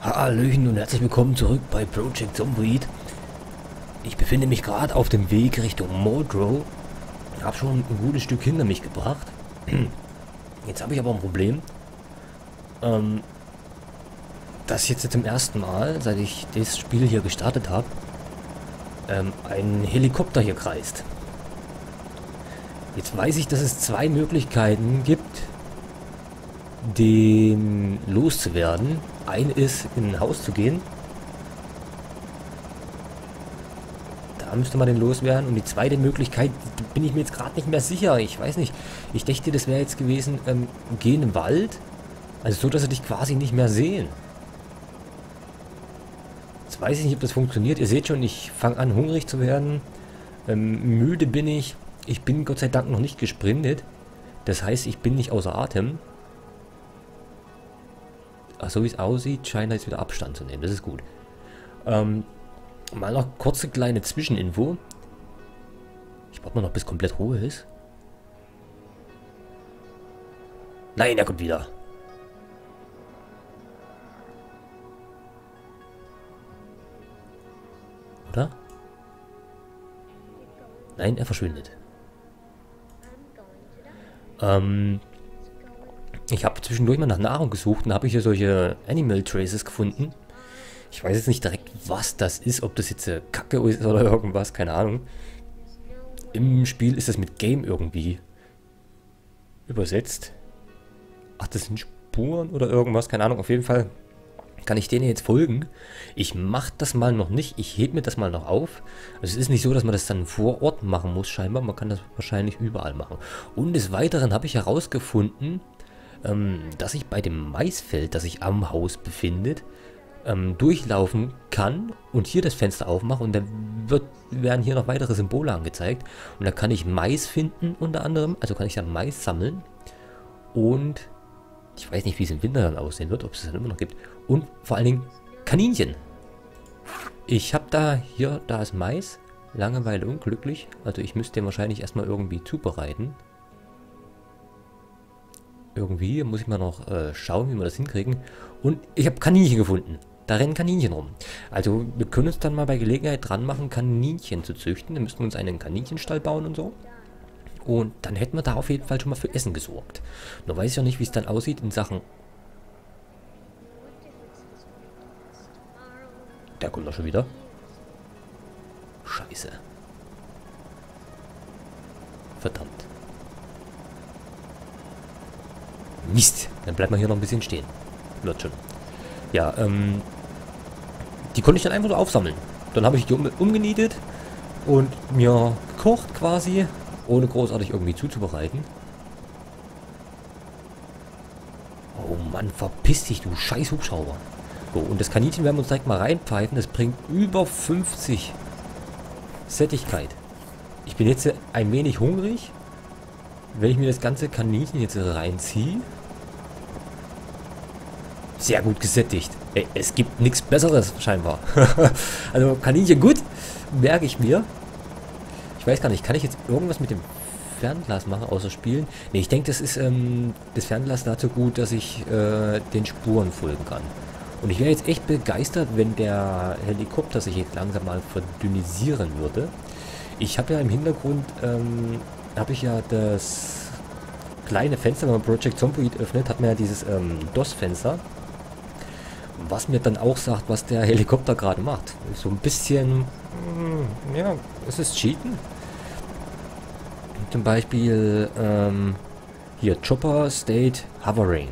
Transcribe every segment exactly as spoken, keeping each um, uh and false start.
Hallöchen und herzlich willkommen zurück bei Project Zomboid. Ich befinde mich gerade auf dem Weg Richtung Muldraugh. Ich habe schon ein gutes Stück hinter mich gebracht. Jetzt habe ich aber ein Problem. Ähm, dass jetzt zum ersten Mal, seit ich das Spiel hier gestartet habe, ähm, ein Helikopter hier kreist. Jetzt weiß ich, dass es zwei Möglichkeiten gibt, den loszuwerden. Eine ist, in ein Haus zu gehen. Da müsste man den loswerden. Und die zweite Möglichkeit, bin ich mir jetzt gerade nicht mehr sicher. Ich weiß nicht. Ich dachte, das wäre jetzt gewesen, ähm, gehen im Wald. Also so, dass sie dich quasi nicht mehr sehen. Jetzt weiß ich nicht, ob das funktioniert. Ihr seht schon, ich fange an, hungrig zu werden. Ähm, müde bin ich. Ich bin Gott sei Dank noch nicht gesprintet. Das heißt, ich bin nicht außer Atem. Ach, so wie es aussieht, scheint er jetzt wieder Abstand zu nehmen. Das ist gut. Ähm, mal noch kurze kleine Zwischeninfo. Ich brauche mal noch, bis komplett Ruhe ist. Nein, er kommt wieder. Oder? Nein, er verschwindet. Ähm... Ich habe zwischendurch mal nach Nahrung gesucht und habe ich hier solche Animal Traces gefunden. Ich weiß jetzt nicht direkt, was das ist, ob das jetzt Kacke ist oder irgendwas, keine Ahnung. Im Spiel ist das mit Game irgendwie übersetzt. Ach, das sind Spuren oder irgendwas, keine Ahnung. Auf jeden Fall kann ich denen jetzt folgen. Ich mache das mal noch nicht, ich hebe mir das mal noch auf. Also es ist nicht so, dass man das dann vor Ort machen muss scheinbar, man kann das wahrscheinlich überall machen. Und des Weiteren habe ich herausgefunden, Ähm, dass ich bei dem Maisfeld, das sich am Haus befindet, ähm, durchlaufen kann und hier das Fenster aufmache und dann wird, werden hier noch weitere Symbole angezeigt. Und da kann ich Mais finden unter anderem, also kann ich dann Mais sammeln und ich weiß nicht, wie es im Winter dann aussehen wird, ob es das dann immer noch gibt. Und vor allen Dingen Kaninchen. Ich habe da, hier, da ist Mais, Langeweile unglücklich, also ich müsste den wahrscheinlich erstmal irgendwie zubereiten. Irgendwie muss ich mal noch äh, schauen, wie wir das hinkriegen. Und ich habe Kaninchen gefunden. Da rennen Kaninchen rum. Also wir können uns dann mal bei Gelegenheit dran machen, Kaninchen zu züchten. Dann müssten wir uns einen Kaninchenstall bauen und so. Und dann hätten wir da auf jeden Fall schon mal für Essen gesorgt. Nur weiß ich ja nicht, wie es dann aussieht in Sachen... Da kommt er schon wieder. Scheiße. Verdammt. Mist, dann bleibt man hier noch ein bisschen stehen. Wird schon. Ja, ähm... die konnte ich dann einfach so aufsammeln. Dann habe ich die um, umgenietet und mir gekocht quasi, ohne großartig irgendwie zuzubereiten. Oh Mann, verpiss dich, du scheiß Hubschrauber. So, und das Kaninchen werden wir uns direkt mal reinpfeifen. Das bringt über fünfzig Sättigkeit. Ich bin jetzt ein wenig hungrig. Wenn ich mir das ganze Kaninchen jetzt reinziehe... Sehr gut gesättigt. Ey, es gibt nichts Besseres, scheinbar. Also Kaninchen gut, merke ich mir. Ich weiß gar nicht, kann ich jetzt irgendwas mit dem Fernglas machen, außer spielen? Ne, ich denke, das ist ähm, das Fernglas dazu gut, dass ich äh, den Spuren folgen kann. Und ich wäre jetzt echt begeistert, wenn der Helikopter sich jetzt langsam mal verdünnisieren würde. Ich habe ja im Hintergrund... Ähm, habe ich ja das kleine Fenster, wenn man Project Zomboid öffnet, hat man ja dieses ähm, D O S-Fenster, was mir dann auch sagt, was der Helikopter gerade macht. So ein bisschen, mm, ja, es ist Cheaten. Zum Beispiel ähm, hier Chopper State Hovering.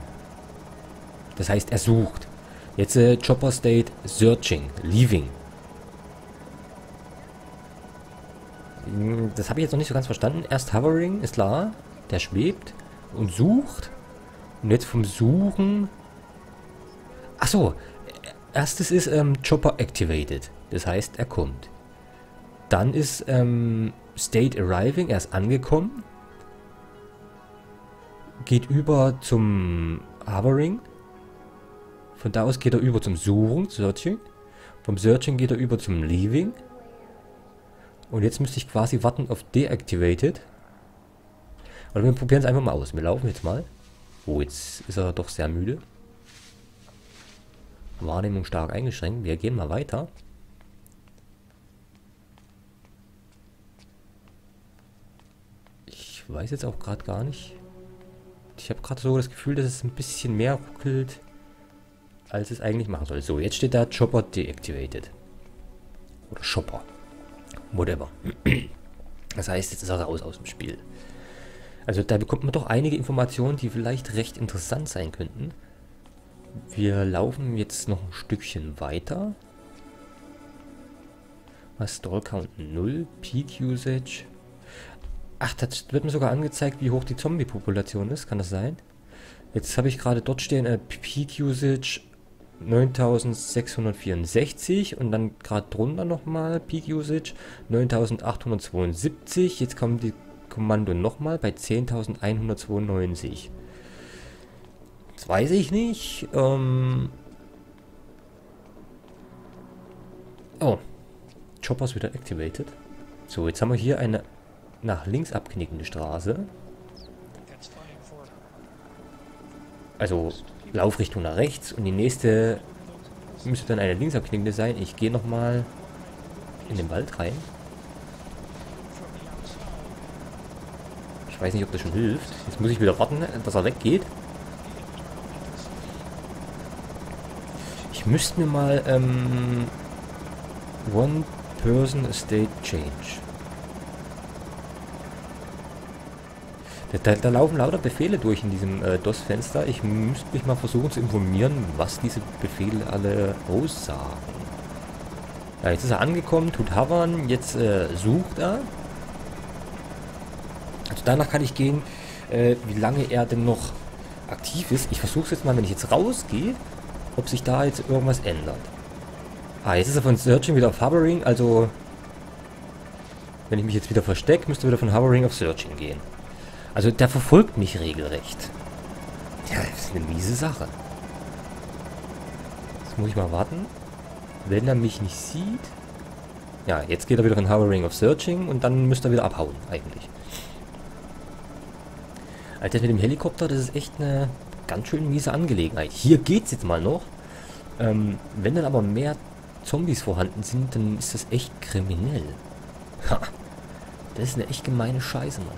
Das heißt, er sucht. Jetzt äh, Chopper State Searching, Leaving. Das habe ich jetzt noch nicht so ganz verstanden. Erst Hovering, ist klar. Der schwebt und sucht. Und jetzt vom Suchen... Achso. Erstes ist ähm, Chopper Activated. Das heißt, er kommt. Dann ist ähm, State Arriving. Er ist angekommen. Geht über zum Hovering. Von da aus geht er über zum Suchen, Searching. Vom Searching geht er über zum Leaving. Und jetzt müsste ich quasi warten auf Deactivated. Oder wir probieren es einfach mal aus. Wir laufen jetzt mal. Oh, jetzt ist er doch sehr müde. Wahrnehmung stark eingeschränkt. Wir gehen mal weiter. Ich weiß jetzt auch gerade gar nicht. Ich habe gerade so das Gefühl, dass es ein bisschen mehr ruckelt, als es eigentlich machen soll. So, jetzt steht da Chopper deactivated. Oder Chopper. Whatever. Das heißt, jetzt ist er raus aus dem Spiel. Also da bekommt man doch einige Informationen, die vielleicht recht interessant sein könnten. Wir laufen jetzt noch ein Stückchen weiter. Stall Count null, Peak Usage. Ach, das wird mir sogar angezeigt, wie hoch die Zombie-Population ist. Kann das sein? Jetzt habe ich gerade dort stehen, äh, Peak Usage neun sechs sechs vier und dann gerade drunter nochmal Peak Usage neun acht sieben zwei. Jetzt kommen die Kommando nochmal bei zehn einhundertzweiundneunzig. Das weiß ich nicht. Ähm oh. Chopper ist wieder activated. So, jetzt haben wir hier eine nach links abknickende Straße. Also Laufrichtung nach rechts und die nächste müsste dann eine links abknickende sein. Ich gehe nochmal in den Wald rein. Ich weiß nicht, ob das schon hilft. Jetzt muss ich wieder warten, dass er weggeht. Ich müsste mir mal ähm, One Person State Change. Da, da laufen lauter Befehle durch in diesem äh, D O S-Fenster. Ich müsste mich mal versuchen zu informieren, was diese Befehle alle aussagen. Ja, jetzt ist er angekommen, tut hovern, jetzt äh, sucht er. Also danach kann ich gehen, äh, wie lange er denn noch aktiv ist. Ich versuche es jetzt mal, wenn ich jetzt rausgehe, ob sich da jetzt irgendwas ändert. Ah, jetzt ist er von Searching wieder auf Hovering, also wenn ich mich jetzt wieder verstecke, müsste wieder von Hovering auf Searching gehen. Also der verfolgt mich regelrecht. Ja, das ist eine miese Sache. Jetzt muss ich mal warten. Wenn er mich nicht sieht... Ja, jetzt geht er wieder von Hovering auf Searching und dann müsste er wieder abhauen, eigentlich. Alter, mit dem Helikopter, das ist echt eine ganz schön miese Angelegenheit. Hier geht's jetzt mal noch. Ähm, wenn dann aber mehr Zombies vorhanden sind, dann ist das echt kriminell. Ha, das ist eine echt gemeine Scheiße, Mann.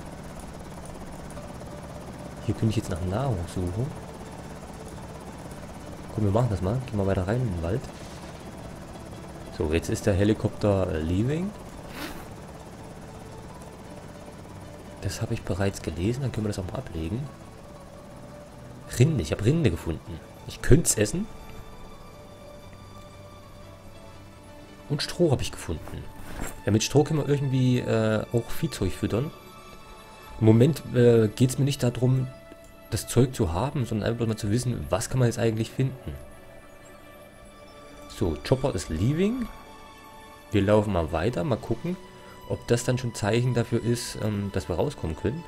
Hier könnte ich jetzt nach Nahrung suchen. Komm, wir machen das mal. Gehen wir weiter rein in den Wald. So, jetzt ist der Helikopter äh, leaving. Das habe ich bereits gelesen, dann können wir das auch mal ablegen. Rinde, ich habe Rinde gefunden. Ich könnte es essen. Und Stroh habe ich gefunden. Ja, mit Stroh können wir irgendwie äh, auch Viehzeug füttern. Im Moment äh, geht es mir nicht darum, das Zeug zu haben, sondern einfach mal zu wissen, was kann man jetzt eigentlich finden. So, Chopper ist leaving. Wir laufen mal weiter, mal gucken, ob das dann schon Zeichen dafür ist, ähm, dass wir rauskommen können.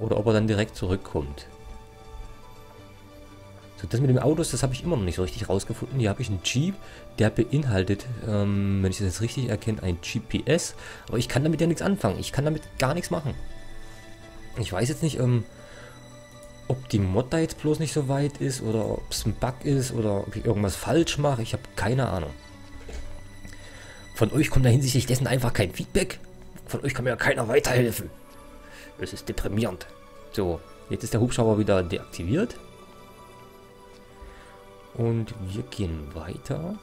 Oder ob er dann direkt zurückkommt. So, das mit dem Autos, das habe ich immer noch nicht so richtig rausgefunden. Hier habe ich einen Jeep, der beinhaltet, ähm, wenn ich das jetzt richtig erkenne, ein G P S. Aber ich kann damit ja nichts anfangen. Ich kann damit gar nichts machen. Ich weiß jetzt nicht, ähm, ob die Mod da jetzt bloß nicht so weit ist oder ob es ein Bug ist oder ob ich irgendwas falsch mache. Ich habe keine Ahnung. Von euch kommt da hinsichtlich dessen einfach kein Feedback. Von euch kann mir ja keiner weiterhelfen. Es ist deprimierend. So, jetzt ist der Hubschrauber wieder deaktiviert. Und wir gehen weiter.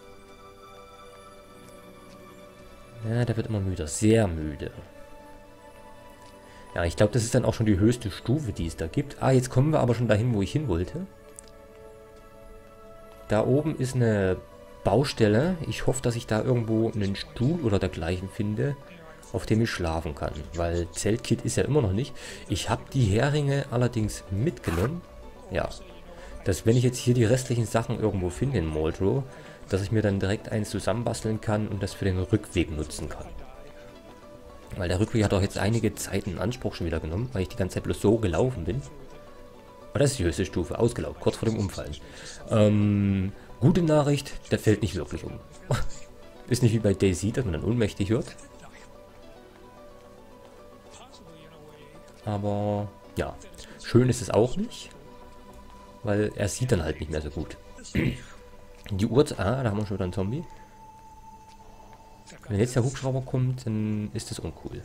Ja, der wird immer müder. Sehr müde. Ja, ich glaube, das ist dann auch schon die höchste Stufe, die es da gibt. Ah, jetzt kommen wir aber schon dahin, wo ich hin wollte. Da oben ist eine Baustelle. Ich hoffe, dass ich da irgendwo einen Stuhl oder dergleichen finde, auf dem ich schlafen kann, weil Zeltkit ist ja immer noch nicht. Ich habe die Heringe allerdings mitgenommen. Ja, dass wenn ich jetzt hier die restlichen Sachen irgendwo finde in Muldraugh, dass ich mir dann direkt eins zusammenbasteln kann und das für den Rückweg nutzen kann. Weil der Rückweg hat auch jetzt einige Zeit in Anspruch schon wieder genommen, weil ich die ganze Zeit bloß so gelaufen bin. Aber das ist die höchste Stufe, ausgelaufen, kurz vor dem Umfallen. Ähm, gute Nachricht, der fällt nicht wirklich um. Ist nicht wie bei DayZ, dass man dann ohnmächtig wird. Aber ja, schön ist es auch nicht. weil er sieht dann halt nicht mehr so gut. Die Uhr... Ah, da haben wir schon wieder einen Zombie. Wenn jetzt der Hubschrauber kommt, dann ist das uncool.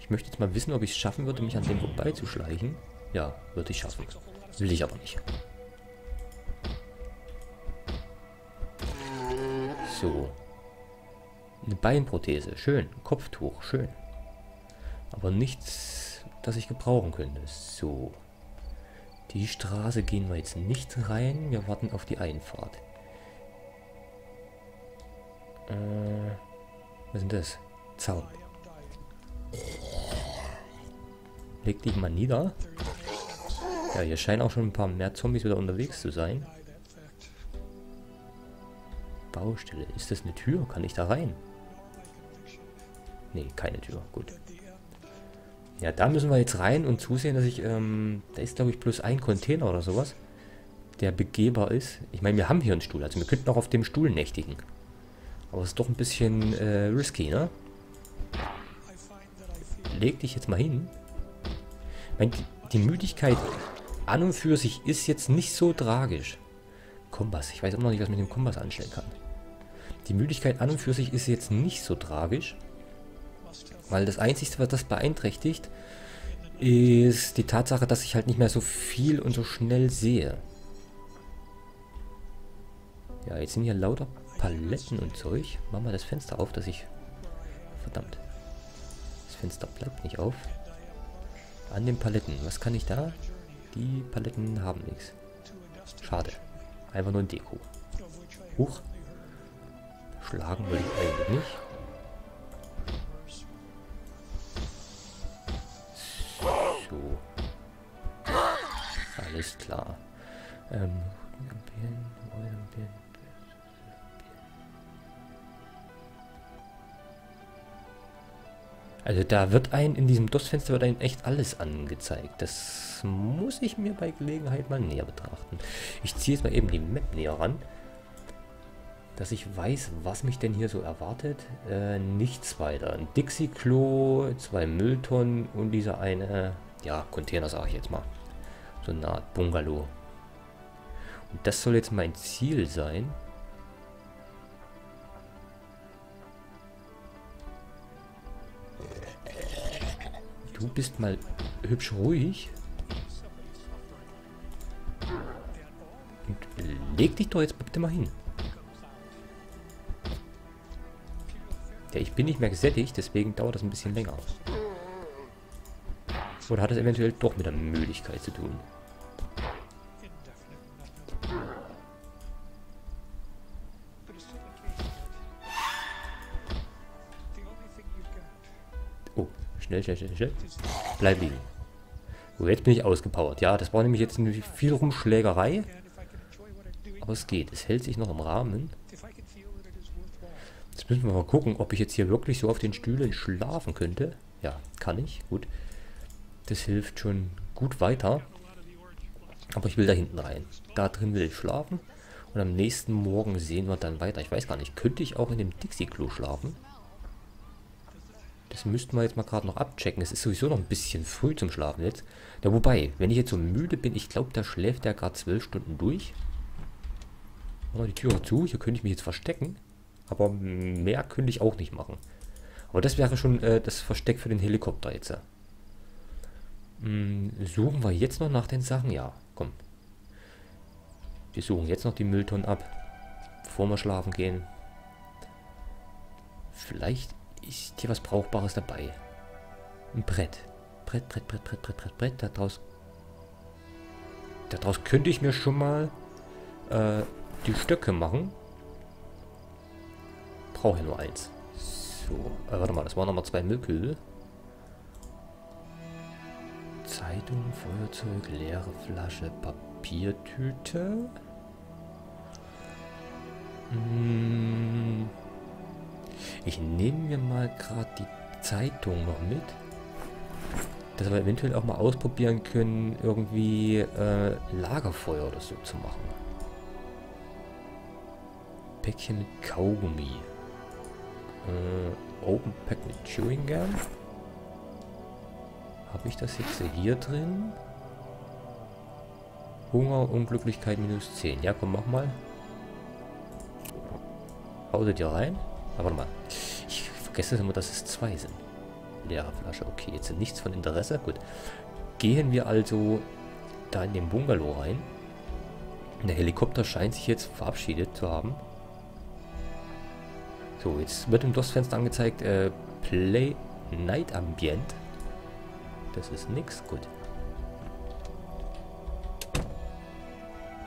Ich möchte jetzt mal wissen, ob ich es schaffen würde, mich an dem vorbeizuschleichen. Ja, würde ich schaffen. Will ich aber nicht. So. Eine Beinprothese, schön. Kopftuch, schön. Aber nichts, das ich gebrauchen könnte. So. Die Straße gehen wir jetzt nicht rein. Wir warten auf die Einfahrt. Äh, was ist das? Zaun. Leg dich mal nieder. Ja, hier scheinen auch schon ein paar mehr Zombies wieder unterwegs zu sein. Baustelle. Ist das eine Tür? Kann ich da rein? Nee, keine Tür. Gut. Ja, da müssen wir jetzt rein und zusehen, dass ich, ähm, da ist glaube ich bloß ein Container oder sowas, der begehbar ist. Ich meine, wir haben hier einen Stuhl, also wir könnten auch auf dem Stuhl nächtigen. Aber es ist doch ein bisschen äh, risky, ne? Leg dich jetzt mal hin. Ich meine, die, die Müdigkeit an und für sich ist jetzt nicht so tragisch. Kompass, ich weiß immer noch nicht, was man mit dem Kompass anstellen kann. Die Müdigkeit an und für sich ist jetzt nicht so tragisch. Weil das Einzige, was das beeinträchtigt, ist die Tatsache, dass ich halt nicht mehr so viel und so schnell sehe. Ja, jetzt sind hier lauter Paletten und Zeug. Machen wir das Fenster auf, dass ich... Verdammt. Das Fenster bleibt nicht auf. An den Paletten. Was kann ich da? Die Paletten haben nichts. Schade. Einfach nur ein Deko. Huch. Schlagen will ich eigentlich nicht. Alles klar. Ähm, also da wird ein, in diesem D O S-Fenster wird ein echt alles angezeigt. Das muss ich mir bei Gelegenheit mal näher betrachten. Ich ziehe jetzt mal eben die Map näher ran, dass ich weiß, was mich denn hier so erwartet. Äh, nichts weiter. Ein Dixie-Klo, zwei Mülltonnen und dieser eine, ja, Container sage ich jetzt mal. So eine Art Bungalow. Und das soll jetzt mein Ziel sein. Du bist mal hübsch ruhig. Und leg dich doch jetzt bitte mal hin. Ja, ich bin nicht mehr gesättigt, deswegen dauert das ein bisschen länger. Oder hat es eventuell doch mit der Müdigkeit zu tun? Oh, schnell, schnell, schnell, schnell. Bleib liegen. So, jetzt bin ich ausgepowert. Ja, das war nämlich jetzt viel Rumschlägerei. Aber es geht. Es hält sich noch im Rahmen. Jetzt müssen wir mal gucken, ob ich jetzt hier wirklich so auf den Stühlen schlafen könnte. Ja, kann ich. Gut. Das hilft schon gut weiter. Aber ich will da hinten rein. Da drin will ich schlafen. Und am nächsten Morgen sehen wir dann weiter. Ich weiß gar nicht, könnte ich auch in dem Dixie-Klo schlafen? Das müssten wir jetzt mal gerade noch abchecken. Es ist sowieso noch ein bisschen früh zum Schlafen jetzt. Ja, wobei, wenn ich jetzt so müde bin, ich glaube, da schläft der gerade zwölf Stunden durch. Machen wir die Tür zu. Hier könnte ich mich jetzt verstecken. Aber mehr könnte ich auch nicht machen. Aber das wäre schon äh, das Versteck für den Helikopter jetzt. Ja. Suchen wir jetzt noch nach den Sachen? Ja, komm. Wir suchen jetzt noch die Mülltonnen ab, bevor wir schlafen gehen. Vielleicht ist hier was Brauchbares dabei. Ein Brett. Brett, Brett, Brett, Brett, Brett, Brett, Brett. Daraus, daraus könnte ich mir schon mal äh, die Stöcke machen. Brauche ja nur eins. So, äh, warte mal, das waren nochmal zwei Müllkübel. Zeitung, Feuerzeug, leere Flasche, Papiertüte. Ich nehme mir mal gerade die Zeitung noch mit. Dass wir eventuell auch mal ausprobieren können, irgendwie äh, Lagerfeuer oder so zu machen. Päckchen mit Kaugummi. Äh, Open Pack mit Chewing Gum. Habe ich das jetzt hier drin? Hunger, Unglücklichkeit minus zehn. Ja, komm, mach mal. Hau dir rein. Aber warte mal. Ich vergesse immer, dass es zwei sind. Leere Flasche. Okay, jetzt sind nichts von Interesse. Gut. Gehen wir also da in den Bungalow rein. Der Helikopter scheint sich jetzt verabschiedet zu haben. So, jetzt wird im D O S-Fenster angezeigt, äh, Play Night Ambient. Das ist nix, gut.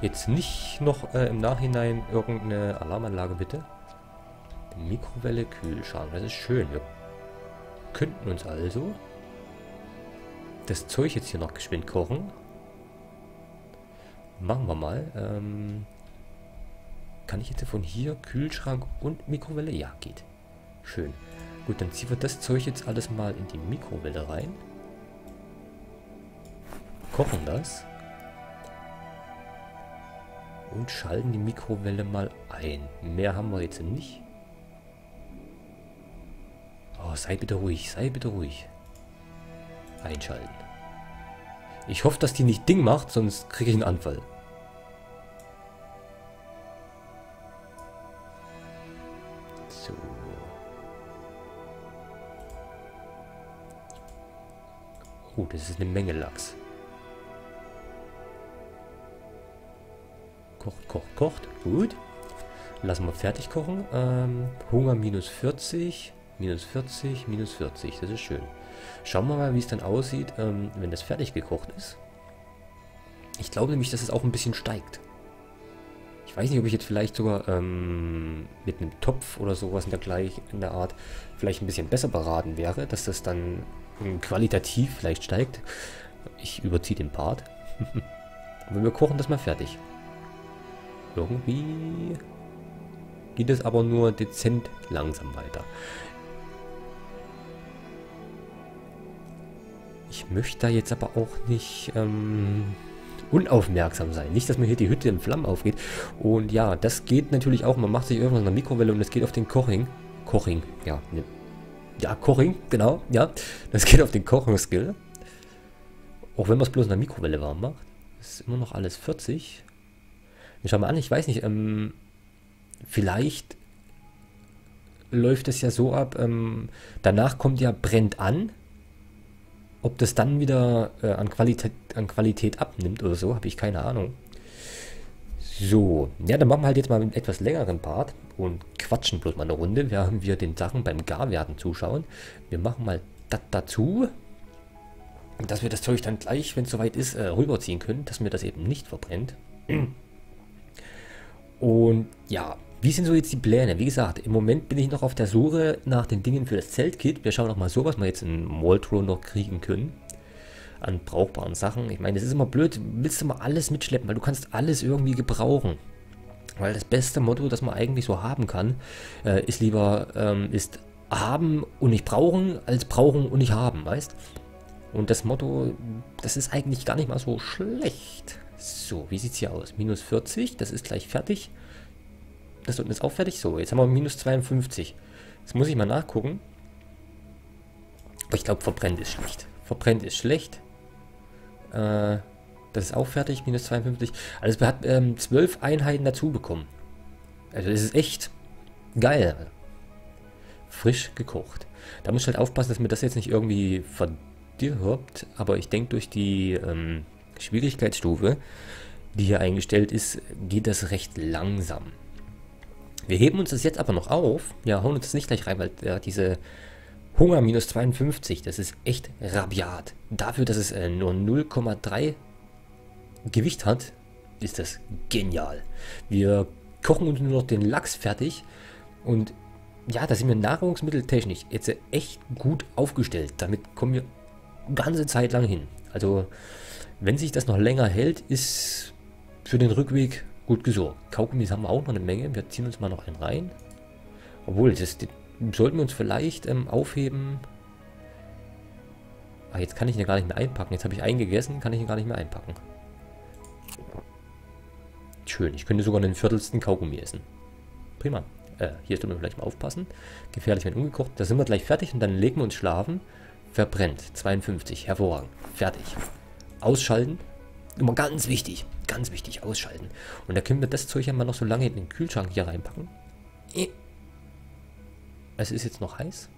Jetzt nicht noch äh, im Nachhinein irgendeine Alarmanlage, bitte. Mikrowelle, Kühlschrank, das ist schön. Wir könnten uns also das Zeug jetzt hier noch geschwind kochen. Machen wir mal. Ähm, kann ich jetzt von hier Kühlschrank und Mikrowelle? Ja, geht. Schön. Gut, dann ziehen wir das Zeug jetzt alles mal in die Mikrowelle rein. Kochen das. Und schalten die Mikrowelle mal ein. Mehr haben wir jetzt nicht. Oh, sei bitte ruhig, sei bitte ruhig. Einschalten. Ich hoffe, dass die nicht Ding macht, sonst kriege ich einen Anfall. So. Oh, das ist eine Menge Lachs. Kocht, kocht, kocht. Gut. Lassen wir fertig kochen. Ähm, Hunger minus vierzig. Minus vierzig, minus vierzig. Das ist schön. Schauen wir mal, wie es dann aussieht, ähm, wenn das fertig gekocht ist. Ich glaube nämlich, dass es auch ein bisschen steigt. Ich weiß nicht, ob ich jetzt vielleicht sogar ähm, mit einem Topf oder sowas in der, gleich, in der Art vielleicht ein bisschen besser beraten wäre, dass das dann ähm, qualitativ vielleicht steigt. Ich überziehe den Part. Aber wir kochen das mal fertig. Irgendwie geht es aber nur dezent langsam weiter. Ich möchte da jetzt aber auch nicht ähm, unaufmerksam sein. Nicht, dass mir hier die Hütte in Flammen aufgeht. Und ja, das geht natürlich auch. Man macht sich irgendwas in der Mikrowelle und das geht auf den Koching. Koching, ja. Ne. Ja, Koching, genau, ja. Das geht auf den Koching-Skill. Auch wenn man es bloß in der Mikrowelle warm macht. Ist immer noch alles vierzig. Schau mal an, ich weiß nicht, ähm, vielleicht läuft es ja so ab, ähm, danach kommt ja brennt an, ob das dann wieder äh, an, Qualität, an Qualität abnimmt oder so, habe ich keine Ahnung. So, ja, dann machen wir halt jetzt mal einen etwas längeren Part und quatschen bloß mal eine Runde, während wir den Sachen beim Garwerden zuschauen. Wir machen mal das dazu, dass wir das Zeug dann gleich, wenn es soweit ist, äh, rüberziehen können, dass mir das eben nicht verbrennt. Und ja, wie sind so jetzt die Pläne? Wie gesagt, im Moment bin ich noch auf der Suche nach den Dingen für das Zeltkit. Wir schauen noch mal so, was wir jetzt in Muldraugh noch kriegen können. An brauchbaren Sachen. Ich meine, es ist immer blöd, willst du mal alles mitschleppen, weil du kannst alles irgendwie gebrauchen. Weil das beste Motto, das man eigentlich so haben kann, äh, ist lieber, ähm, ist haben und nicht brauchen, als brauchen und nicht haben, weißt? Und das Motto, das ist eigentlich gar nicht mal so schlecht. So, wie sieht es hier aus? Minus vierzig, das ist gleich fertig. Das unten ist auch fertig. So, jetzt haben wir minus zweiundfünfzig. Jetzt muss ich mal nachgucken. Aber ich glaube, verbrennt ist schlecht. Verbrennt ist schlecht. Äh, das ist auch fertig, minus zweiundfünfzig. Also es hat ähm, zwölf Einheiten dazu bekommen. Also das ist echt geil. Frisch gekocht. Da muss ich halt aufpassen, dass mir das jetzt nicht irgendwie verdirbt. Aber ich denke, durch die... Ähm, Schwierigkeitsstufe, die hier eingestellt ist, geht das recht langsam. Wir heben uns das jetzt aber noch auf. Ja, hauen uns das nicht gleich rein, weil ja, diese Hunger minus zweiundfünfzig, das ist echt rabiat. Dafür, dass es äh, nur null Komma drei Gewicht hat, ist das genial. Wir kochen uns nur noch den Lachs fertig und ja, da sind wir nahrungsmitteltechnisch jetzt echt gut aufgestellt. Damit kommen wir eine ganze Zeit lang hin. Also... Wenn sich das noch länger hält, ist für den Rückweg gut gesorgt. Kaugummis haben wir auch noch eine Menge. Wir ziehen uns mal noch einen rein. Obwohl, das, das sollten wir uns vielleicht ähm, aufheben. Ah, jetzt kann ich ihn gar nicht mehr einpacken. Jetzt habe ich einen gegessen, kann ich ihn gar nicht mehr einpacken. Schön, ich könnte sogar einen viertelsten Kaugummi essen. Prima. Äh, hier sollten wir vielleicht mal aufpassen. Gefährlich, wenn ungekocht. Da sind wir gleich fertig und dann legen wir uns schlafen. Verbrennt. zweiundfünfzig. Hervorragend. Fertig. Ausschalten. Immer ganz wichtig. ganz wichtig, ausschalten. Und da können wir das Zeug ja mal noch so lange in den Kühlschrank hier reinpacken. Es ist jetzt noch heiß,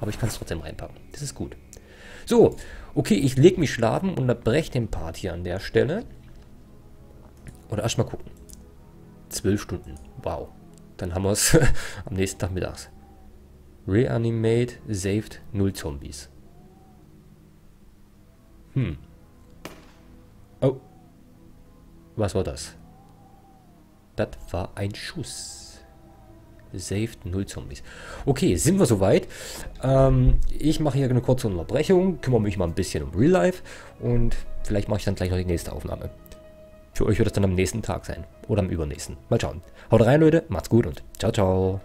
aber ich kann es trotzdem reinpacken. Das ist gut. So, okay, ich lege mich schlafen und unterbreche den Part hier an der Stelle. Oder erstmal gucken. Zwölf Stunden, wow. Dann haben wir es am nächsten Tag mittags. Reanimate, saved, null Zombies. Hm. Oh. Was war das? Das war ein Schuss. Saved, null Zombies. Okay, sind wir soweit. Ähm, ich mache hier eine kurze Unterbrechung, kümmere mich mal ein bisschen um Real Life und vielleicht mache ich dann gleich noch die nächste Aufnahme. Für euch wird das dann am nächsten Tag sein oder am übernächsten. Mal schauen. Haut rein, Leute, macht's gut und ciao, ciao.